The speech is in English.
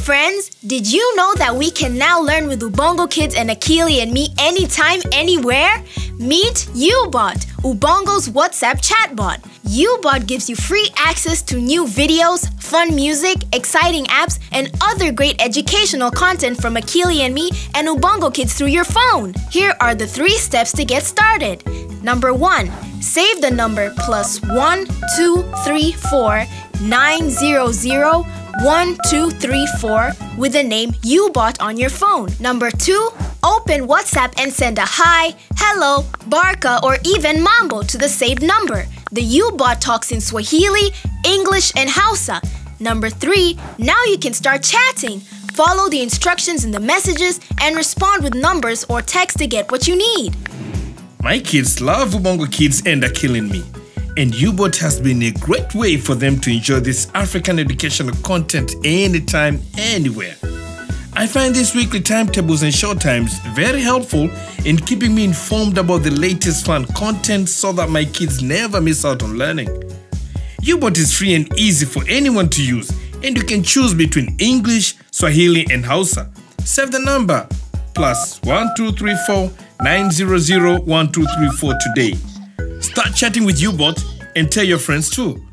friends, did you know that we can now learn with Ubongo Kids and Akili and me anytime, anywhere? Meet Ubot, Ubongo's WhatsApp chatbot. Ubot gives you free access to new videos, fun music, exciting apps, and other great educational content from Akili and me and Ubongo Kids through your phone. Here are the 3 steps to get started. Number 1. Save the number +1 2 3 4 9 0 0 1 2 3 4 with the name Ubot on your phone. Number 2. Open WhatsApp and send a hi, hello, barka, or even mambo to the saved number. The Ubot talks in Swahili, English, and Hausa. Number 3. Now you can start chatting. Follow the instructions in the messages and respond with numbers or text to get what you need. My kids love Ubongo Kids and are killing me. And Ubot has been a great way for them to enjoy this African educational content anytime, anywhere. I find these weekly timetables and short times very helpful in keeping me informed about the latest fun content so that my kids never miss out on learning. Ubot is free and easy for anyone to use, and you can choose between English, Swahili, and Hausa. Save the number +1 2 3 4 9 0 0 1 2 3 4 today. Start chatting with Ubot and tell your friends too.